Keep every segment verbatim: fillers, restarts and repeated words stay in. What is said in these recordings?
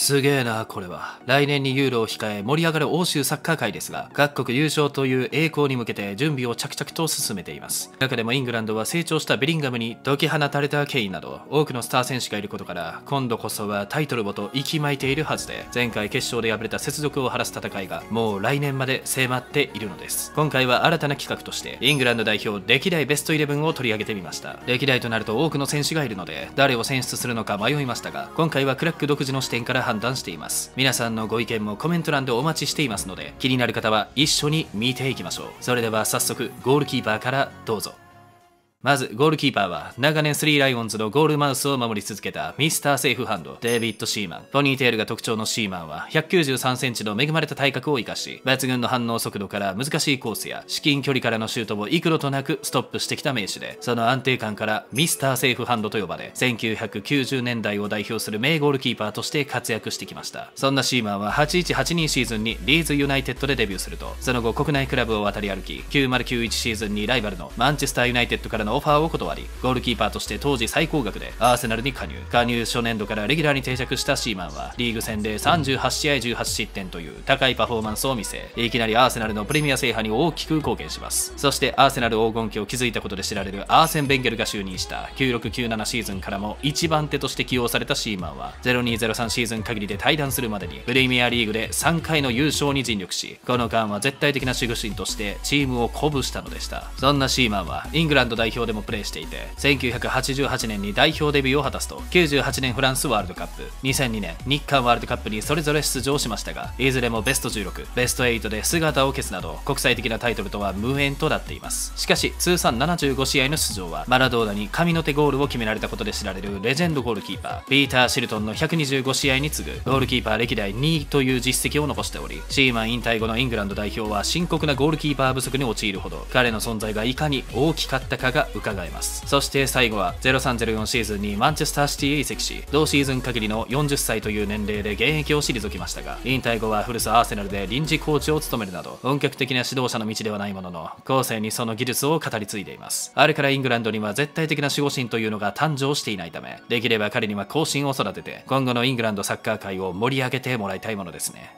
すげえな、これは。来年にユーロを控え盛り上がる欧州サッカー界ですが、各国優勝という栄光に向けて準備を着々と進めています。中でもイングランドは成長したベリンガムに解き放たれたケインなど、多くのスター選手がいることから、今度こそはタイトルごと息巻いているはずで、前回決勝で敗れた雪辱を晴らす戦いが、もう来年まで迫っているのです。今回は新たな企画として、イングランド代表歴代ベストじゅういちを取り上げてみました。歴代となると多くの選手がいるので、誰を選出するのか迷いましたが、今回はクラック独自の視点から判断しています。皆さんのご意見もコメント欄でお待ちしていますので、気になる方は一緒に見ていきましょう。それでは早速、ゴールキーパーからどうぞ。まず、ゴールキーパーは、長年スリーライオンズのゴールマウスを守り続けたミスターセーフハンド、デイビッド・シーマン。ポニーテールが特徴のシーマンは、ひゃくきゅうじゅうさんセンチの恵まれた体格を生かし、抜群の反応速度から難しいコースや、至近距離からのシュートを幾度となくストップしてきた名手で、その安定感からミスターセーフハンドと呼ばれ、せんきゅうひゃくきゅうじゅうねんだいを代表する名ゴールキーパーとして活躍してきました。そんなシーマンは、はちいちはちにシーズンにリーズユナイテッドでデビューすると、その後国内クラブを渡り歩き、きゅうまるきゅういちシーズンにライバルのマンチェスターユナイテッドからのオファーを断り、ゴールキーパーとして当時最高額でアーセナルに加入加入初年度からレギュラーに定着したシーマンは、リーグ戦でさんじゅうはちしあいじゅうはちしってんという高いパフォーマンスを見せ、いきなりアーセナルのプレミア制覇に大きく貢献します。そしてアーセナル黄金期を築いたことで知られるアーセン・ベンゲルが就任したきゅうろくきゅうななシーズンからもいちばんてとして起用されたシーマンは、ゼロにゼロさんシーズン限りで退団するまでにプレミアリーグでさんかいの優勝に尽力し、この間は絶対的な守護神としてチームを鼓舞したのでした。そんなシーマンはイングランド代表でもプレーしていて、せんきゅうひゃくはちじゅうはちねんに代表デビューを果たすと、きゅうじゅうはちねんフランスワールドカップ、にせんにねん日韓ワールドカップにそれぞれ出場しましたが、いずれもベストじゅうろく、ベストはちで姿を消すなど、国際的なタイトルとは無縁となっています。しかし通算ななじゅうごしあいの出場は、マラドーナに神の手ゴールを決められたことで知られるレジェンドゴールキーパーピーター・シルトンのひゃくにじゅうごしあいに次ぐゴールキーパー歴代にいという実績を残しており、シーマン引退後のイングランド代表は深刻なゴールキーパー不足に陥るほど、彼の存在がいかに大きかったかが伺えます。そして最後はゼロさんゼロよんシーズンにマンチェスターシティへ移籍し、同シーズン限りのよんじゅっさいという年齢で現役を退きましたが、引退後は古巣アーセナルで臨時コーチを務めるなど、本格的な指導者の道ではないものの、後世にその技術を語り継いでいます。あれからイングランドには絶対的な守護神というのが誕生していないため、できれば彼には後進を育てて、今後のイングランドサッカー界を盛り上げてもらいたいものですね。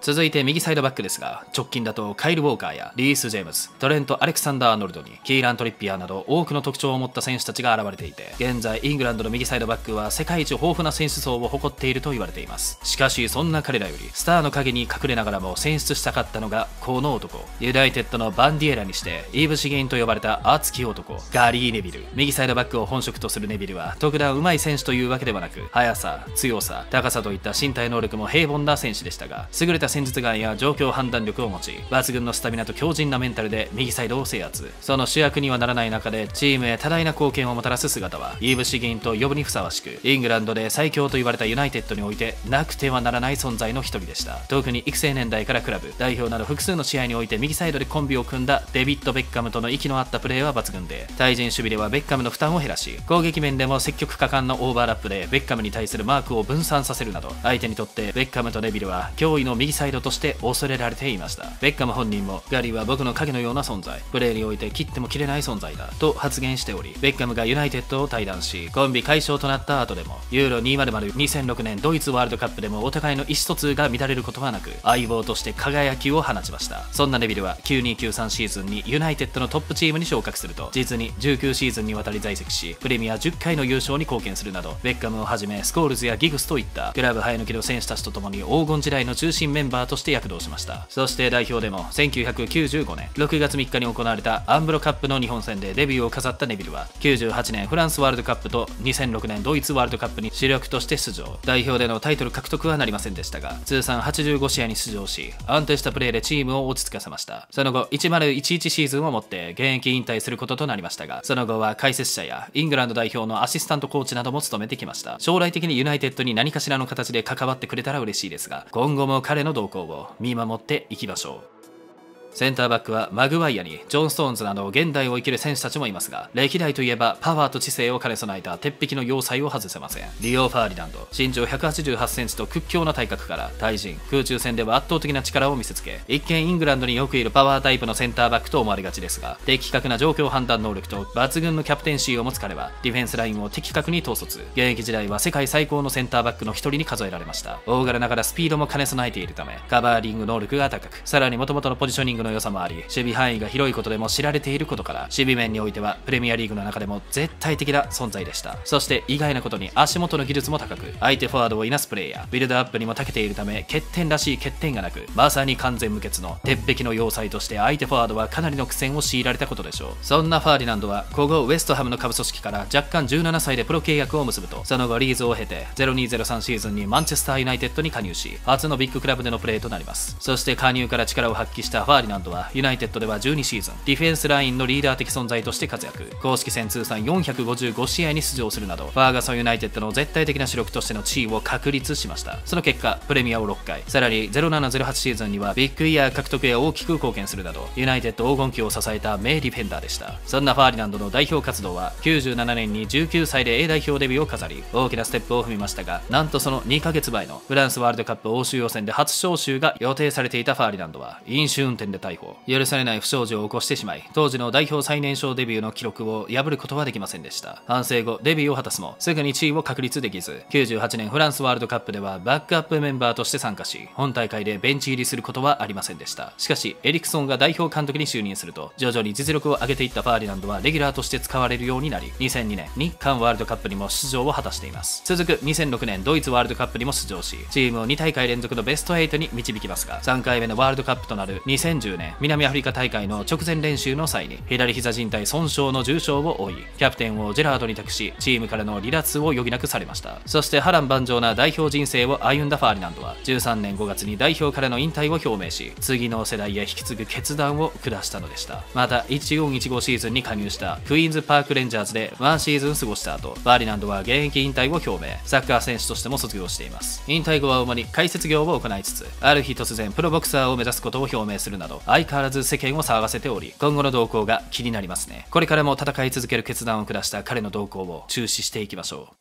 続いて右サイドバックですが、直近だとカイル・ウォーカーやリース・ジェームズ、トレント・アレクサンダー・アーノルドにキーラン・トリッピアーなど多くの特徴を持った選手たちが現れていて、現在イングランドの右サイドバックは世界一豊富な選手層を誇っていると言われています。しかしそんな彼らよりスターの陰に隠れながらも選出したかったのがこの男、ユナイテッドのバンディエラにしてイーブ・シゲインと呼ばれた熱き男ガリー・ネビル。右サイドバックを本職とするネビルは、特段うまい選手というわけではなく、速さ、強さ、高さといった身体能力も平凡な選手でしたが、優れた戦術眼や状況判断力を持ち、抜群のスタミナと強靭なメンタルで右サイドを制圧。その主役にはならない中でチームへ多大な貢献をもたらす姿は、イーブ・シゲインと呼ぶにふさわしく、イングランドで最強と言われたユナイテッドにおいてなくてはならない存在の一人でした。特に育成年代からクラブ代表など複数の試合において右サイドでコンビを組んだデビッド・ベッカムとの息の合ったプレーは抜群で、対人守備ではベッカムの負担を減らし、攻撃面でも積極果敢のオーバーラップでベッカムに対するマークを分散させるなど、相手にとってベッカムとネビルは脅威の右サイドとして恐れられていました。ベッカム本人も、ガリーは僕の影のような存在、プレーにおいて切っても切れない存在だと発言しており、ベッカムがユナイテッドを退団しコンビ解消となった後でも、ユーロにせんにせんろくねんドイツワールドカップでもお互いの意思疎通が乱れることはなく、相棒として輝きを放ちました。そんなネビルはきゅうにきゅうさんシーズンにユナイテッドのトップチームに昇格すると、実にじゅうきゅうシーズンにわたり在籍し、プレミアじゅっかいの優勝に貢献するなど、ベッカムをはじめスコールズやギグスといったクラブ生え抜きの選手たちと共に黄金時代の中心メンバーとして躍動しました。そして代表でもせんきゅうひゃくきゅうじゅうごねんろくがつみっかに行われたアンブロカップの日本戦でデビューを飾ったネビルは、きゅうじゅうはちねんフランスワールドカップとにせんろくねんドイツワールドカップに主力として出場。代表でのタイトル獲得はなりませんでしたが、通算はちじゅうごしあいに出場し、安定したプレーでチームを落ち着かせました。その後せんじゅうじゅういちシーズンをもって現役引退することとなりましたが、その後は解説者やイングランド代表のアシスタントコーチなども務めてきました。将来的にユナイテッドに何かしらの形で関わってくれたら嬉しいですが、今後も彼の動向を見守っていきましょう。センターバックはマグワイアにジョン・ストーンズなど現代を生きる選手たちもいますが、歴代といえばパワーと知性を兼ね備えた鉄壁の要塞を外せません。リオ・ファーディナンド、身長ひゃくはちじゅうはちセンチと屈強な体格から対人、空中戦では圧倒的な力を見せつけ、一見イングランドによくいるパワータイプのセンターバックと思われがちですが、的確な状況判断能力と抜群のキャプテンシーを持つ彼はディフェンスラインを的確に統率、現役時代は世界最高のセンターバックの一人に数えられました。大柄ながらスピードも兼ね備えているためカバーリング能力が高く、さらにもともとのポジショニングの良さもあり、守備範囲が広いことでも知られていることから守備面においてはプレミアリーグの中でも絶対的な存在でした。そして意外なことに足元の技術も高く、相手フォワードをいなすプレイヤー、ビルドアップにも長けているため欠点らしい欠点がなく、まさに完全無欠の鉄壁の要塞として相手フォワードはかなりの苦戦を強いられたことでしょう。そんなファーディナンドは古豪ウェストハムの下部組織から若干じゅうななさいでプロ契約を結ぶと、その後リーズを経てゼロにゼロさんシーズンにマンチェスターユナイテッドに加入し、初のビッグクラブでのプレーとなります。そして加入から力を発揮したファーディナンドはユナイテッドではじゅうにシーズンディフェンスラインのリーダー的存在として活躍、公式戦通算よんひゃくごじゅうご試合に出場するなどファーガソンユナイテッドの絶対的な主力としての地位を確立しました。その結果プレミアをろっかい、さらにゼロななゼロはちシーズンにはビッグイヤー獲得へ大きく貢献するなどユナイテッド黄金期を支えた名ディフェンダーでした。そんなファーディナンドの代表活動はきゅうじゅうななねんにじゅうきゅうさいで A 代表デビューを飾り、大きなステップを踏みましたが、なんとそのにかげつまえのフランスワールドカップ欧州予選で初招集が予定されていたファーディナンドは飲酒運転で逮捕、許されない不祥事を起こしてしまい、当時の代表最年少デビューの記録を破ることはできませんでした。反省後デビューを果たすもすぐに地位を確立できず、きゅうじゅうはちねんフランスワールドカップではバックアップメンバーとして参加し、本大会でベンチ入りすることはありませんでした。しかしエリクソンが代表監督に就任すると徐々に実力を上げていったファーディナンドはレギュラーとして使われるようになり、にせんにねん日韓ワールドカップにも出場を果たしています。続くにせんろくねんドイツワールドカップにも出場し、チームをにたいかいれんぞくのベストはちに導きますが、さんかいめのワールドカップとなるにせんじゅうねん南アフリカ大会の直前練習の際に左膝靭帯損傷の重傷を負い、キャプテンをジェラードに託しチームからの離脱を余儀なくされました。そして波乱万丈な代表人生を歩んだファーディナンドはじゅうさんねんごがつに代表からの引退を表明し、次の世代へ引き継ぐ決断を下したのでした。またいちよんいちごシーズンに加入したクイーンズパークレンジャーズでワンシーズン過ごした後、ファーディナンドは現役引退を表明、サッカー選手としても卒業しています。引退後は主に解説業を行いつつ、ある日突然プロボクサーを目指すことを表明するなど相変わらず世間を騒がせており、今後の動向が気になりますね。これからも戦い続ける決断を下した彼の動向を注視していきましょう。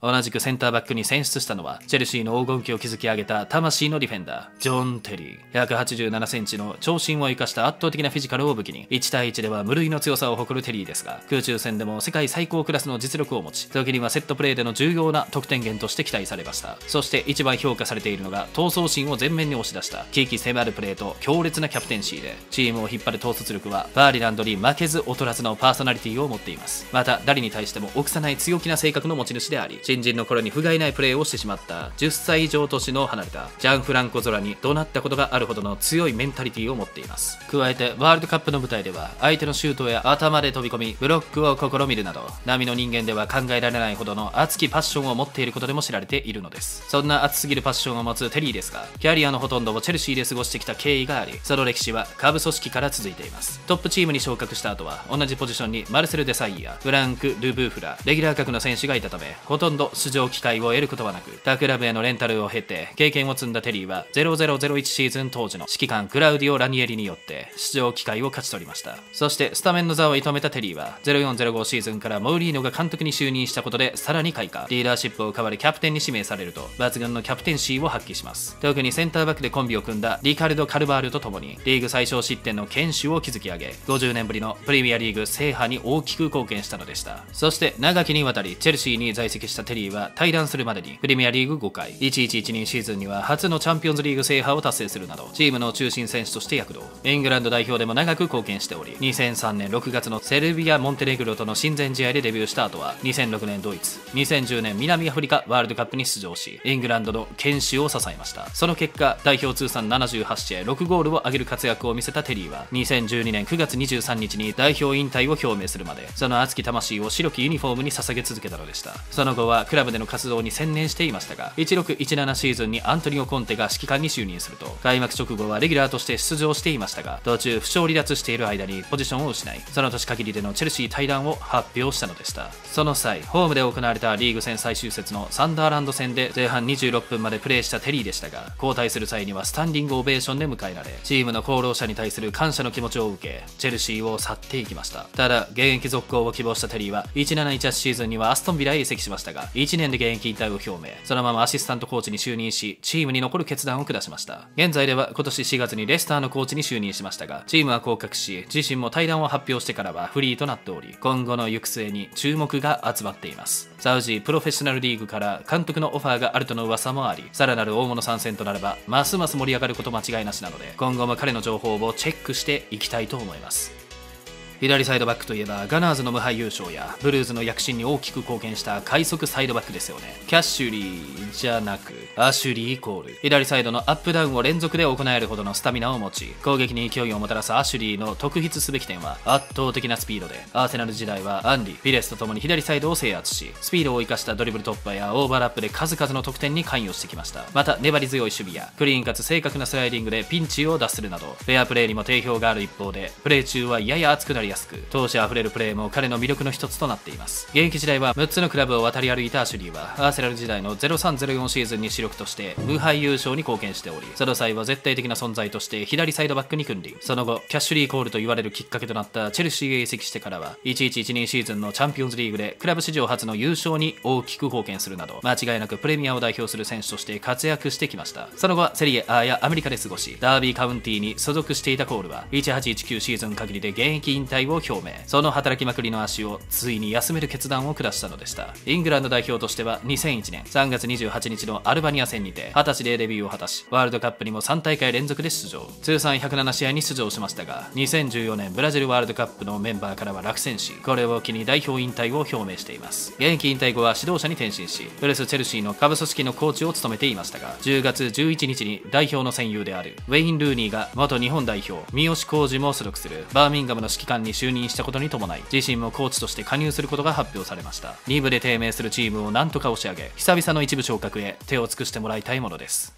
同じくセンターバックに選出したのはチェルシーの黄金期を築き上げた魂のディフェンダージョン・テリー。ひゃくはちじゅうななセンチの長身を生かした圧倒的なフィジカルを武器にいちたいいちでは無類の強さを誇るテリーですが、空中戦でも世界最高クラスの実力を持ち、時にはセットプレーでの重要な得点源として期待されました。そして一番評価されているのが闘争心を前面に押し出した危機迫るプレーと強烈なキャプテンシーで、チームを引っ張る統率力はファーディナンドに負けず劣らずのパーソナリティを持っています。また誰に対しても臆さない強気な性格の持ち主であり、新人の頃に不甲斐ないプレーをしてしまったじゅっさいいじょう年の離れたジャンフランコ・ゾラに怒鳴ったことがあるほどの強いメンタリティを持っています。加えてワールドカップの舞台では相手のシュートや頭で飛び込みブロックを試みるなど、並の人間では考えられないほどの熱きパッションを持っていることでも知られているのです。そんな熱すぎるパッションを持つテリーですが、キャリアのほとんどをチェルシーで過ごしてきた経緯があり、その歴史は下部組織から続いています。トップチームに昇格した後は同じポジションにマルセル・デサイやフランク・ルブーフラレギュラー格の選手がいたため、ほとんど出場機会を得ることはなく、他クラブへのレンタルを経て経験を積んだテリーはゼロゼロゼロいちシーズン当時の指揮官クラウディオ・ラニエリによって出場機会を勝ち取りました。そしてスタメンの座を射止めたテリーはゼロよんゼロごシーズンからモウリーノが監督に就任したことでさらに開花、リーダーシップを買われキャプテンに指名されると抜群のキャプテンシーを発揮します。特にセンターバックでコンビを組んだリカルド・カルバールとともにリーグ最小失点の堅守を築き上げ、ごじゅうねんぶりのプレミアリーグ制覇に大きく貢献したのでした。そして長きにわたりチェルシーに在籍したテリーは退団するまでにプレミアリーグごかい、いちいちいちにシーズンには初のチャンピオンズリーグ制覇を達成するなどチームの中心選手として躍動、イングランド代表でも長く貢献しており、にせんさんねんろくがつのセルビア・モンテネグロとの親善試合でデビューした後はにせんろくねんドイツ、にせんじゅうねん南アフリカワールドカップに出場しイングランドの堅守を支えました。その結果代表通算ななじゅうはち試合ろくゴールを挙げる活躍を見せたテリーはにせんじゅうにねんくがつにじゅうさんにちに代表引退を表明するまでその熱き魂を白きユニフォームに捧げ続けたのでした。その後ははクラブでの活動に専念していましたが、いちろくいちななシーズンにアントニオ・コンテが指揮官に就任すると、開幕直後はレギュラーとして出場していましたが、途中負傷離脱している間にポジションを失い、その年限りでのチェルシー退団を発表したのでした。その際、ホームで行われたリーグ戦最終節のサンダーランド戦で前半にじゅうろっぷんまでプレーしたテリーでしたが、交代する際にはスタンディングオベーションで迎えられ、チームの功労者に対する感謝の気持ちを受け、チェルシーを去っていきました。ただ、現役続行を希望したテリーはじゅうななじゅうはちシーズンにはアストンビラへ移籍しましたが、いちねんで現役引退を表明。そのままアシスタントコーチに就任し、チームに残る決断を下しました。現在では今年しがつにレスターのコーチに就任しましたが、チームは降格し、自身も退団を発表してからはフリーとなっており、今後の行く末に注目が集まっています。サウジプロフェッショナルリーグから監督のオファーがあるとの噂もあり、さらなる大物参戦となればますます盛り上がること間違いなしなので、今後も彼の情報をチェックしていきたいと思います。左サイドバックといえば、ガナーズの無敗優勝やブルーズの躍進に大きく貢献した快速サイドバックですよね。キャッシュリーじゃなくアシュリーイコール、左サイドのアップダウンを連続で行えるほどのスタミナを持ち、攻撃に勢いをもたらすアシュリーの特筆すべき点は圧倒的なスピードで、アーセナル時代はアンリ、ピレスとともに左サイドを制圧し、スピードを生かしたドリブル突破やオーバーラップで数々の得点に関与してきました。また、粘り強い守備やクリーンかつ正確なスライディングでピンチを脱するなど、フェアプレーにも定評がある一方で、プレー中はやや熱くなり安く、闘志あふれるプレーも彼の魅力の一つとなっています。現役時代はむっつのクラブを渡り歩いたアシュリーは、アーセナル時代のゼロさんゼロよんシーズンに主力として無敗優勝に貢献しており、その際は絶対的な存在として左サイドバックに君臨。その後、キャッシュリーコールと言われるきっかけとなったチェルシーへ移籍してからは、じゅういちじゅうにシーズンのチャンピオンズリーグでクラブ史上初の優勝に大きく貢献するなど、間違いなくプレミアを代表する選手として活躍してきました。その後はセリエAやアメリカで過ごし、ダービーカウンティに所属していたコールはじゅうはちじゅうきゅうシーズン限りで現役引退を表明。その働きまくりの足をついに休める決断を下したのでした。イングランド代表としてはにせんいちねんさんがつにじゅうはちにちのアルバニア戦にてはたちでデビューを果たし、ワールドカップにもさん大会連続で出場、通算ひゃくなな試合に出場しましたが、にせんじゅうよねんブラジルワールドカップのメンバーからは落選し、これを機に代表引退を表明しています。現役引退後は指導者に転身し、プレスチェルシーの下部組織のコーチを務めていましたが、じゅうがつじゅういちにちに代表の戦友であるウェイン・ルーニーが元日本代表三好康児も所属するバーミンガムの指揮官に就任したことに伴い、自身もコーチとして加入することが発表されました。に部で低迷するチームをなんとか押し上げ、久々のいち部昇格へ手を尽くしてもらいたいものです。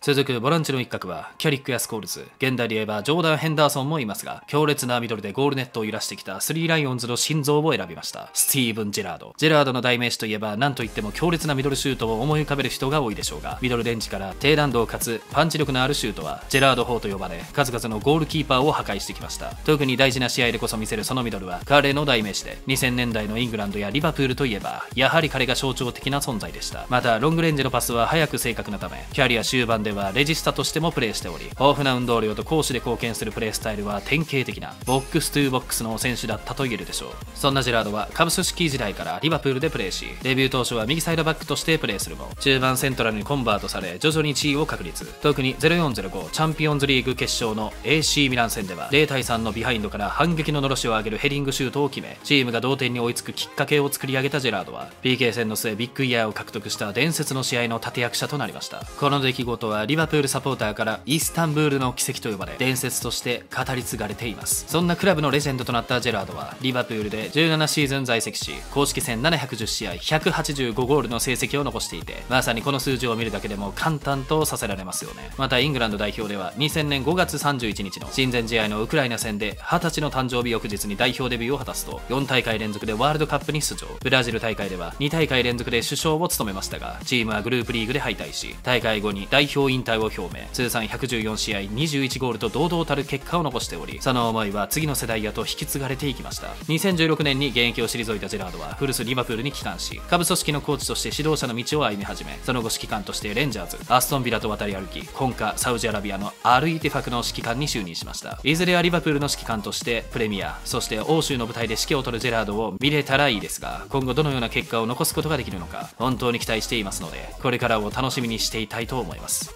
続くボランチの一角はキャリックやスコールズ、現代で言えばジョーダン・ヘンダーソンもいますが、強烈なミドルでゴールネットを揺らしてきたスリーライオンズの心臓を選びました。スティーブン・ジェラードジェラードの代名詞といえば、何といっても強烈なミドルシュートを思い浮かべる人が多いでしょうが、ミドルレンジから低弾道かつパンチ力のあるシュートはジェラード砲と呼ばれ、数々のゴールキーパーを破壊してきました。特に大事な試合でこそ見せるそのミドルは彼の代名詞で、にせんねんだいのイングランドやリバプールといえばやはり彼が象徴的な存在でした。また、ロングレンジのパスは速く正確なため、キャリア終盤でではレジスタとしてもプレーしており、豊富な運動量と攻守で貢献するプレースタイルは典型的なボックスにボックスの選手だったと言えるでしょう。そんなジェラードは下部組織時代からリバプールでプレーし、デビュー当初は右サイドバックとしてプレーするも、中盤セントラルにコンバートされ徐々に地位を確立。特にゼロよんゼロごチャンピオンズリーグ決勝の エーシー ミラン戦ではゼロたいさんのビハインドから反撃ののろしを上げるヘディングシュートを決め、チームが同点に追いつくきっかけを作り上げたジェラードは ピーケー 戦の末ビッグイヤーを獲得した伝説の試合の立役者となりました。この出来事はリバプールサポーターからイスタンブールの奇跡と呼ばれ、伝説として語り継がれています。そんなクラブのレジェンドとなったジェラードはリバプールでじゅうななシーズン在籍し、公式戦ななひゃくじゅう試合ひゃくはちじゅうごゴールの成績を残していて、まさにこの数字を見るだけでも簡単とさせられますよね。また、イングランド代表ではにせんねんごがつさんじゅういちにちの親善試合のウクライナ戦ではたちの誕生日翌日に代表デビューを果たすと、よん大会連続でワールドカップに出場。ブラジル大会ではに大会連続で主将を務めましたが、チームはグループリーグで敗退し、大会後に代表引退を表明。通算ひゃくじゅうよん試合にじゅういちゴールと堂々たる結果を残しており、その思いは次の世代へと引き継がれていきました。にせんじゅうろくねんに現役を退いたジェラードは古巣リバプールに帰還し、下部組織のコーチとして指導者の道を歩み始め、その後指揮官としてレンジャーズ、アストンビラと渡り歩き、今夏サウジアラビアのアルイティファクの指揮官に就任しました。いずれはリバプールの指揮官としてプレミア、そして欧州の舞台で指揮を取るジェラードを見れたらいいですが、今後どのような結果を残すことができるのか本当に期待していますので、これからを楽しみにしていたいと思います。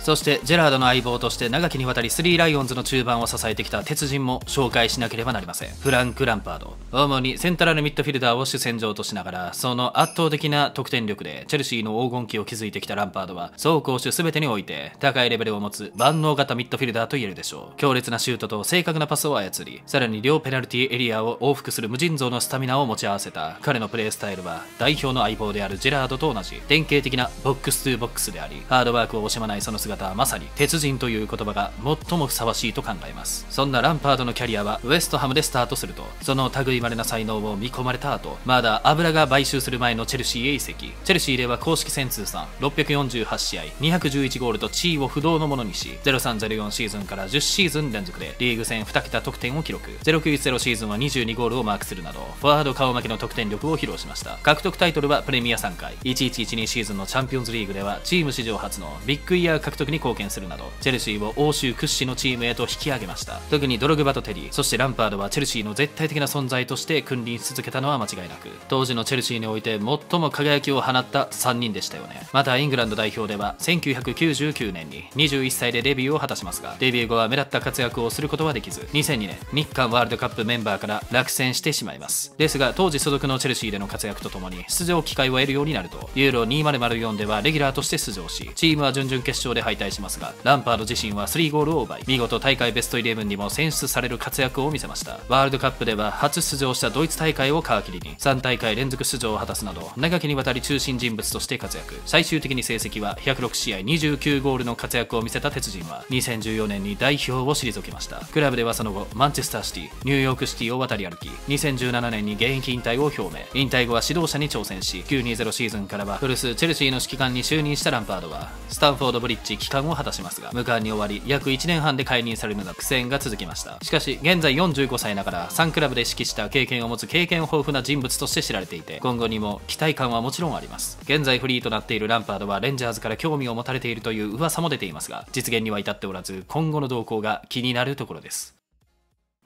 そしてジェラードの相棒として長きにわたりスリーライオンズの中盤を支えてきた鉄人も紹介しなければなりません。フランク・ランパード、主にセンタラルミッドフィルダーを主戦場としながら、その圧倒的な得点力でチェルシーの黄金期を築いてきたランパードは、走攻守全てにおいて高いレベルを持つ万能型ミッドフィルダーと言えるでしょう。強烈なシュートと正確なパスを操り、さらに両ペナルティエリアを往復する無尽蔵のスタミナを持ち合わせた彼のプレースタイルは、代表の相棒であるジェラードと同じ典型的なボックスにボックスであり、ハードワークを惜しまないその姿はまさに鉄人という言葉が最もふさわしいと考えます。そんなランパードのキャリアはウエストハムでスタートすると、その類いまれな才能を見込まれた後、まだ油が買収する前のチェルシーへ移籍。チェルシーでは公式戦通算ろっぴゃくよんじゅうはち試合にひゃくじゅういちゴールと地位を不動のものにし、 ゼロさんゼロよん シーズンからじゅうシーズン連続でリーグ戦に桁得点を記録。ゼロきゅうゼロシーズンはにじゅうにゴールをマークするなど、フォワード顔負けの得点力を披露しました。獲得タイトルはプレミアさん回、いちいちいちにシーズンのチャンピオンズリーグではチーム史上初のビッグイヤー獲得に貢献するなど、チェルシーを欧州屈指のチームへと引き上げました。特にドログバとテリー、そしてランパードはチェルシーの絶対的な存在として君臨し続けたのは間違いなく、当時のチェルシーにおいて最も輝きを放ったさんにんでしたよね。またイングランド代表ではせんきゅうひゃくきゅうじゅうきゅうねんににじゅういっさいでデビューを果たしますが、デビュー後は目立った活躍をすることはできず、にせんにねん日韓ワールドカップメンバーから落選してしまいます。ですが当時所属のチェルシーでの活躍とともに出場機会を得るようになると、ユーロにせんよんではレギュラーとして出場し、チームは準々決勝で敗退しますが、ランパード自身はさんゴールを奪い、見事大会ベストイレブンにも選出される活躍を見せました。ワールドカップでは初出場したドイツ大会を皮切りにさん大会連続出場を果たすなど、長きにわたり中心人物として活躍。最終的に成績はひゃくろく試合にじゅうきゅうゴールの活躍を見せた鉄人はにせんじゅうよねんに代表を退けました。クラブではその後マンチェスターシティ、ニューヨークシティを渡り歩き、にせんじゅうななねんに現役引退を表明。引退後は指導者に挑戦し、きゅうにゼロシーズンからは古巣チェルシーの指揮官に就任したランパードはスタンフォードブリッジ帰還を果たしますが、無冠に終わり約いちねんはんで解任されるなど苦戦が続きました。しかし現在よんじゅうごさいながらさんクラブで指揮した経験を持つ経験豊富な人物として知られていて、今後にも期待感はもちろんあります。現在フリーとなっているランパードはレンジャーズから興味を持たれているという噂も出ていますが、実現には至っておらず、今後の動向が気になるところです。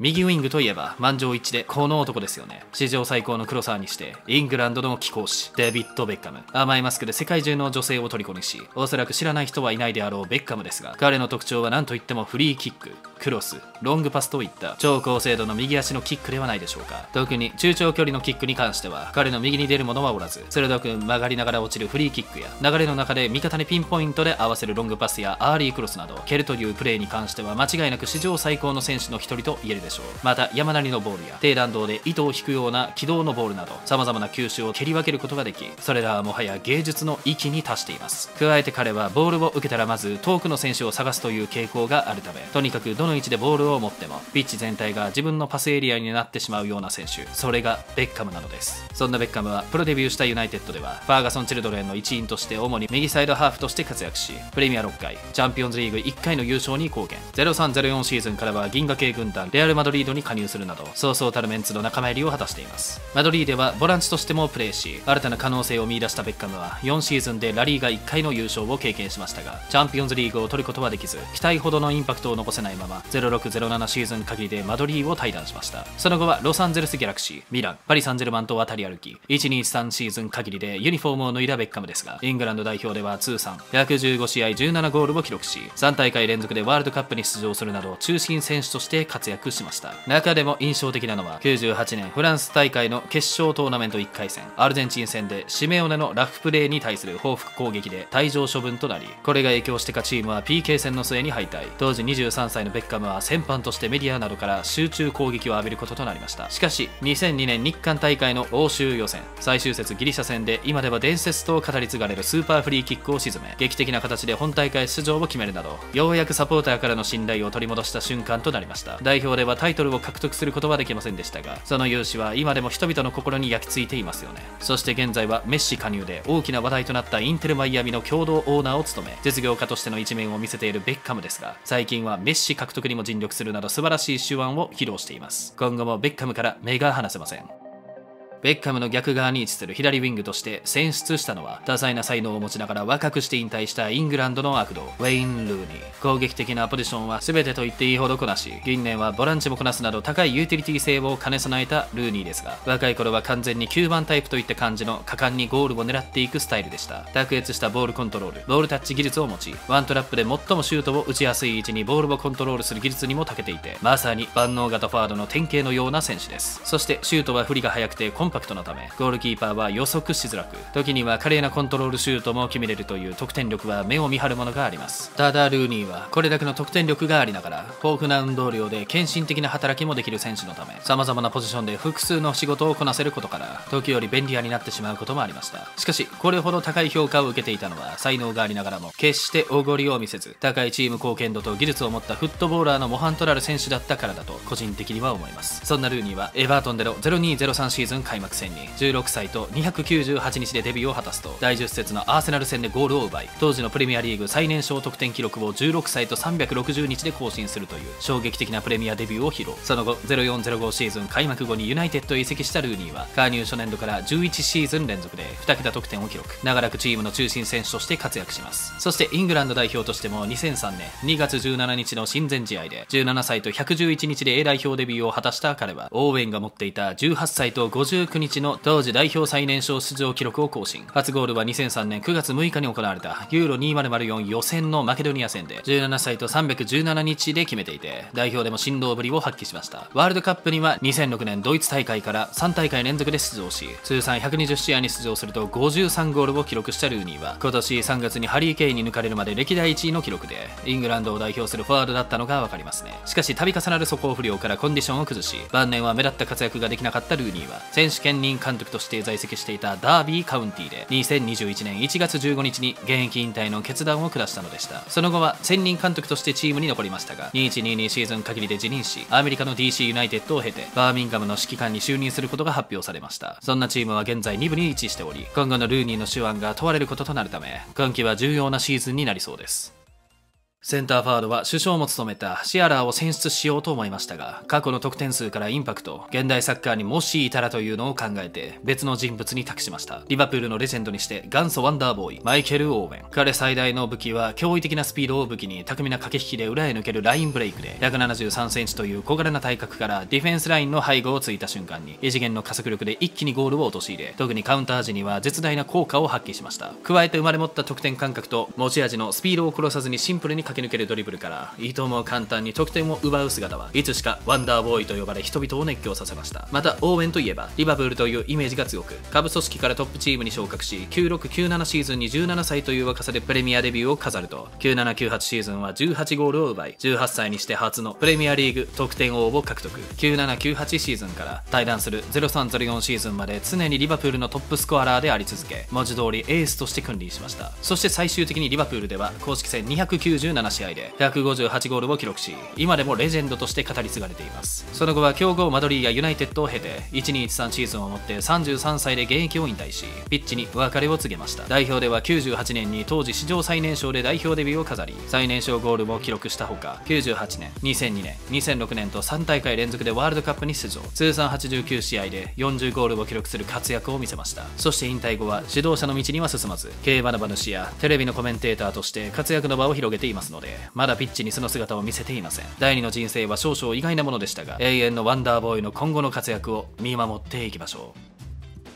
右ウィングといえば満場一致でこの男ですよね。史上最高のクロサーにしてイングランドの貴公子デビッド・ベッカム、甘いマスクで世界中の女性を虜にし、おそらく知らない人はいないであろうベッカムですが、彼の特徴は何といってもフリーキック、クロス、ロングパスといった超高精度の右足のキックではないでしょうか。特に中長距離のキックに関しては彼の右に出るものはおらず、鋭く曲がりながら落ちるフリーキックや、流れの中で味方にピンポイントで合わせるロングパスやアーリークロスなど、蹴るというプレーに関しては間違いなく史上最高の選手の一人と言えるでしょう。また山なりのボールや低弾道で糸を引くような軌道のボールなど、さまざまな球種を蹴り分けることができ、それらはもはや芸術の域に達しています。加えて彼はボールを受けたらまず遠くの選手を探すという傾向があるため、とにかくどの位置でボールを持ってもピッチ全体が自分のパスエリアになってしまうような選手、それがベッカムなのです。そんなベッカムはプロデビューしたユナイテッドではファーガソン・チルドレンの一員として、主に右サイドハーフとして活躍し、プレミアろっかい、チャンピオンズリーグいっかいの優勝に貢献。 ゼロさんゼロよん シーズンからは銀河系軍団レアルマドリードに加入するなど、そうそうたるメンツの仲間入りを果たしています。マドリードはボランチとしてもプレーし、新たな可能性を見出したベッカムはよんシーズンでラリーガいっかいの優勝を経験しましたが、チャンピオンズリーグを取ることはできず、期待ほどのインパクトを残せないまま ゼロろくゼロなな シーズン限りでマドリーを退団しました。その後はロサンゼルスギャラクシー、ミラン、パリ・サンジェルマンと渡り歩き、いちにさんシーズン限りでユニフォームを脱いだベッカムですが、イングランド代表では通算ひゃくじゅうご試合じゅうななゴールを記録し、さん大会連続でワールドカップに出場するなど中心選手として活躍しましたました。中でも印象的なのはきゅうじゅうはちねんフランス大会の決勝トーナメントいっかい戦、アルゼンチン戦でシメオネのラフプレーに対する報復攻撃で退場処分となり、これが影響してかチームは ピーケー 戦の末に敗退。当時にじゅうさんさいのベッカムは先般としてメディアなどから集中攻撃を浴びることとなりました。しかしにせんにねん日韓大会の欧州予選最終節ギリシャ戦で、今では伝説と語り継がれるスーパーフリーキックを沈め、劇的な形で本大会出場を決めるなど、ようやくサポーターからの信頼を取り戻した瞬間となりました。代表ではタイトルを獲得することはできませんでしたが、その勇姿は今でも人々の心に焼き付いていますよね。そして現在はメッシ加入で大きな話題となったインテルマイアミの共同オーナーを務め、実業家としての一面を見せているベッカムですが、最近はメッシ獲得にも尽力するなど素晴らしい手腕を披露しています。今後もベッカムから目が離せません。ベッカムの逆側に位置する左ウィングとして選出したのは、多彩な才能を持ちながら若くして引退したイングランドの悪童、ウェイン・ルーニー。攻撃的なポジションは全てと言っていいほどこなし、近年はボランチもこなすなど高いユーティリティ性を兼ね備えたルーニーですが、若い頃は完全にきゅうばんタイプといった感じの果敢にゴールを狙っていくスタイルでした。卓越したボールコントロール、ボールタッチ技術を持ち、ワントラップで最もシュートを打ちやすい位置にボールをコントロールする技術にも長けていて、まさに万能型フォワードの典型のような選手です。そしてシュートは振りが速くてコンパクトなため、ゴールキーパーは予測しづらく、時には華麗なコントロールシュートも決めれるという得点力は目を見張るものがあります。ただルーニーはこれだけの得点力がありながら、豊富な運動量で献身的な働きもできる選手のため、様々なポジションで複数の仕事をこなせることから、時折便利屋になってしまうこともありました。しかし、これほど高い評価を受けていたのは、才能がありながらも、決しておごりを見せず、高いチーム貢献度と技術を持ったフットボーラーの模範となる選手だったからだと、個人的には思います。そんなルーニーは、エバートンでのゼロにゼロさんシーズン開幕戦に、じゅうろくさいとにひゃくきゅうじゅうはちにちでデビューを果たすと、だいじゅっ節のアーセナル戦でゴールを奪い、当時のプレミアリーグ最年少得点記録をじゅうろくさいとさんびゃくろくじゅうにちで更新するという、衝撃的なプレミアデビューを披露。その後、ゼロよんゼロごシーズン開幕後にユナイテッドへ移籍したルーニーは、加入初年度からじゅういちシーズン連続でにけた得点を記録、長らくチームの中心選手として活躍します。そしてイングランド代表としてもにせんさんねんにがつじゅうしちにちの親善試合でじゅうななさいとひゃくじゅういちにちで A 代表デビューを果たした彼は、オーウェンが持っていたじゅうはっさいとごじゅうくにちの当時代表最年少出場記録を更新。初ゴールはにせんさんねんくがつむいかに行われたユーロにせんよん予選のマケドニア戦でじゅうななさいとさんびゃくじゅうななにちで決めていて、代表でも振動ぶりを発揮しました。ワールドカップにはにせんろくねんドイツ大会からさんたいかい連続で出場し、通算ひゃくにじゅうしあいに出場するとごじゅうさんゴールを記録したルーニーは、今年さんがつにハリー・ケインに抜かれるまで歴代いちいの記録で、イングランドを代表するフォワードだったのが分かりますね。しかし度重なる素行不良からコンディションを崩し、晩年は目立った活躍ができなかったルーニーは、選手兼任監督として在籍していたダービーカウンティでにせんにじゅういちねんいちがつじゅうごにちに現役引退の決断を下したのでした。その後は専任監督としてチームに残りましたが、にせんいちにーにーシーズン限りで辞任し、アメリカの ディーシー ユナイテッドを経てバーミンガムの指揮官に就任することが発表されました。そんなチームは現在に部に位置しており、今後のルーニーの手腕が問われることとなるため、今季は重要なシーズンになりそうです。センターフォワードは主将も務めたシアラーを選出しようと思いましたが、過去の得点数からインパクト、現代サッカーにもしいたらというのを考えて、別の人物に託しました。リバプールのレジェンドにして元祖ワンダーボーイ、マイケル・オーウェン。彼最大の武器は驚異的なスピードを武器に、巧みな駆け引きで裏へ抜けるラインブレイクで、ひゃくななじゅうさんセンチという小柄な体格からディフェンスラインの背後をついた瞬間に、異次元の加速力で一気にゴールを陥れ、特にカウンター時には絶大な効果を発揮しました。加えて生まれ持った得点感覚と、持ち味のスピードを殺さずにシンプルに駆け抜けるドリブルからいとも簡単に得点を奪う姿は、いつしかワンダーボーイと呼ばれ人々を熱狂させました。またオーウェンといえばリバプールというイメージが強く、下部組織からトップチームに昇格し、きゅうろくきゅうななシーズンにじゅうななさいという若さでプレミアデビューを飾ると、きゅうななきゅうはちシーズンはじゅうはちゴールを奪い、じゅうはっさいにして初のプレミアリーグ得点王を獲得。きゅうななきゅうはちシーズンから退団するゼロさんゼロよんシーズンまで常にリバプールのトップスコアラーであり続け、文字通りエースとして君臨しました。そして最終的にリバプールでは公式戦にひゃくきゅうじゅうななしあいでひゃくごじゅうはちゴールを記録し、今でもレジェンドとして語り継がれています。その後は強豪マドリーやユナイテッドを経ていちにーいちさんシーズンをもってさんじゅうさんさいで現役を引退し、ピッチに別れを告げました。代表ではきゅうじゅうはちねんに当時史上最年少で代表デビューを飾り、最年少ゴールも記録したほか、きゅうじゅうはちねん、にせんにねん、にせんろくねんとさんたいかい連続でワールドカップに出場、通算はちじゅうきゅうしあいでよんじゅうゴールを記録する活躍を見せました。そして引退後は指導者の道には進まず、競馬の馬主やテレビのコメンテーターとして活躍の場を広げていますので、まだピッチにその姿を見せていません。第二の人生は少々意外なものでしたが、永遠のワンダーボーイの今後の活躍を見守っていきましょう。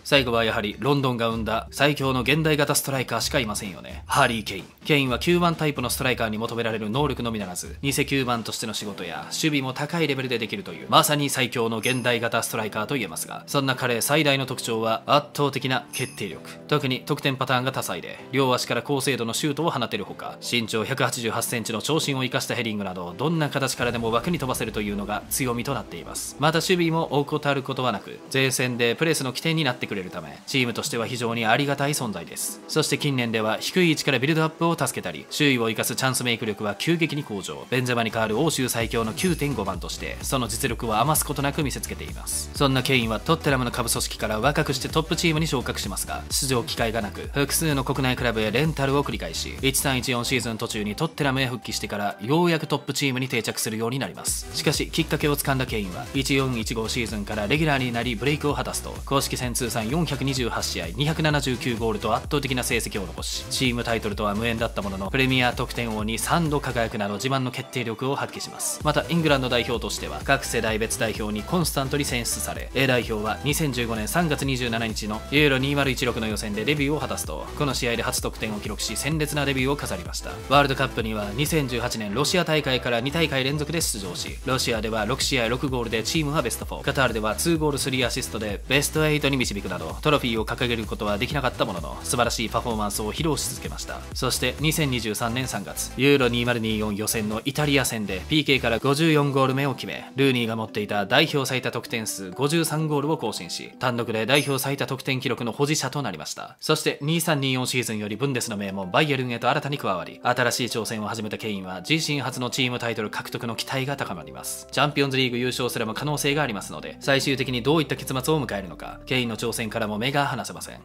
最後はやはりロンドンが生んだ最強の現代型ストライカーしかいませんよね。ハリー・ケイン。ケインはきゅうばんタイプのストライカーに求められる能力のみならず、偽きゅうばんとしての仕事や守備も高いレベルでできるという、まさに最強の現代型ストライカーと言えますが、そんな彼最大の特徴は圧倒的な決定力。特に得点パターンが多彩で、両足から高精度のシュートを放てるほか、身長ひゃくはちじゅうはちセンチの長身を生かしたヘディングなど、どんな形からでも枠に飛ばせるというのが強みとなっています。また守備も大ことあることはなく、前線でプレスの起点になってくるれるため、チームとしては非常にありがたい存在です。そして近年では低い位置からビルドアップを助けたり、周囲を生かすチャンスメイク力は急激に向上。ベンゼマに代わる欧州最強の きゅうてんごばんとして、その実力を余すことなく見せつけています。そんなケインはトッテナムの下部組織から若くしてトップチームに昇格しますが、出場機会がなく、複数の国内クラブへレンタルを繰り返し、いちさんいちよんシーズン途中にトッテナムへ復帰してから、ようやくトップチームに定着するようになります。しかし、きっかけをつかんだケインは、いちよんいちごシーズンからレギュラーになりブレイクを果たすと、公式戦通算よんひゃくにじゅうはち試合、にひゃくななじゅうきゅうゴールと圧倒的な成績を残し、チームタイトルとは無縁だったものの、プレミア得点王にさんど輝くなど自慢の決定力を発揮します。また、イングランド代表としては、各世代別代表にコンスタントに選出され、A代表はにせんじゅうごねんさんがつにじゅうしちにちのユーロにせんじゅうじゅうろくの予選でデビューを果たすと、この試合で初得点を記録し、鮮烈なデビューを飾りました。ワールドカップにはにせんじゅうはちねんロシア大会からに大会連続で出場し、ロシアではろく試合ろくゴールでチームはベストよん、カタールではにゴールさんアシストでベストはちに導くなど、トロフィーを掲げることはできなかったものの、素晴らしいパフォーマンスを披露し続けました。そしてにせんにじゅうさんねんさんがつ、ユーロにせんにじゅうよん予選のイタリア戦で ピーケー からごじゅうよんゴール目を決め、ルーニーが持っていた代表最多得点数ごじゅうさんゴールを更新し、単独で代表最多得点記録の保持者となりました。そしてにせんさんびゃくにじゅうよんシーズンよりブンデスの名門バイエルンへと新たに加わり、新しい挑戦を始めたケインは自身初のチームタイトル獲得の期待が高まります。チャンピオンズリーグ優勝すらも可能性がありますので、最終的にどういった結末を迎えるのか、ケインの挑戦からも目が離せません。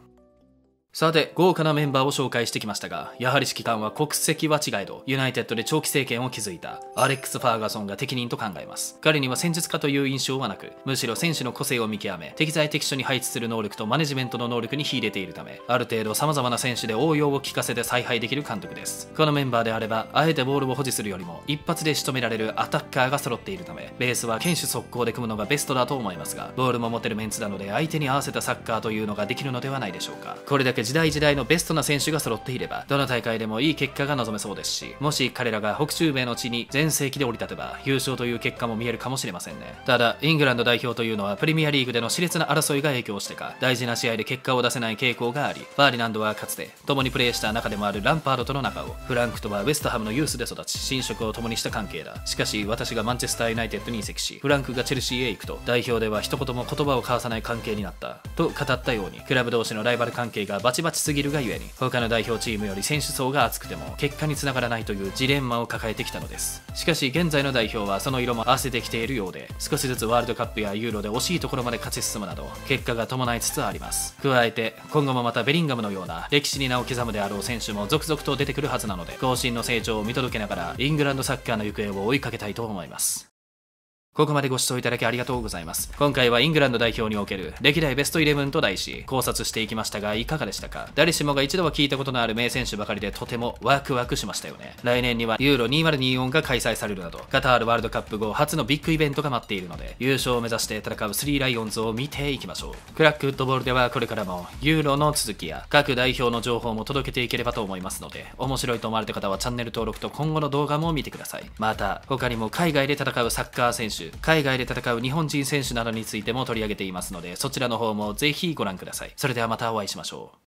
さて、豪華なメンバーを紹介してきましたが、やはり指揮官は国籍は違えど、ユナイテッドで長期政権を築いたアレックス・ファーガソンが適任と考えます。彼には戦術家という印象はなく、むしろ選手の個性を見極め、適材適所に配置する能力とマネジメントの能力に秀でているため、ある程度様々な選手で応用を利かせて采配できる監督です。このメンバーであれば、あえてボールを保持するよりも、一発で仕留められるアタッカーが揃っているため、ベースは堅守速攻で組むのがベストだと思いますが、ボールも持てるメンツなので、相手に合わせたサッカーというのができるのではないでしょうか。これだけ時代時代のベストな選手が揃っていれば、どの大会でもいい結果が望めそうですし、もし彼らが北中米の地に全盛期で降り立てば、優勝という結果も見えるかもしれませんね。ただ、イングランド代表というのはプレミアリーグでの熾烈な争いが影響してか、大事な試合で結果を出せない傾向があり、ファーディナンドはかつて共にプレーした仲でもあるランパードとの仲を、フランクとはウェストハムのユースで育ち、寝食を共にした関係だ。しかし、私がマンチェスターユナイテッドに移籍し、フランクがチェルシーへ行くと、代表では一言も言葉を交わさない関係になったと語ったように、クラブ同士のライバル関係がバチバチすぎるがゆえに、他の代表チームより選手層が厚くても結果につながらないというジレンマを抱えてきたのです。しかし現在の代表はその色も合わせてきているようで、少しずつワールドカップやユーロで惜しいところまで勝ち進むなど結果が伴いつつあります。加えて今後もまたベリンガムのような歴史に名を刻むであろう選手も続々と出てくるはずなので、後進の成長を見届けながらイングランドサッカーの行方を追いかけたいと思います。ここまでご視聴いただきありがとうございます。今回はイングランド代表における歴代ベストじゅういちと題し考察していきましたが、いかがでしたか？誰しもが一度は聞いたことのある名選手ばかりで、とてもワクワクしましたよね。来年にはユーロにせんにじゅうよんが開催されるなど、カタールワールドカップ後初のビッグイベントが待っているので、優勝を目指して戦うスリーライオンズを見ていきましょう。クラックフットボールではこれからもユーロの続きや各代表の情報も届けていければと思いますので、面白いと思われた方はチャンネル登録と今後の動画も見てください。また他にも海外で戦うサッカー選手、海外で戦う日本人選手などについても取り上げていますので、そちらの方もぜひご覧ください。それではまたお会いしましょう。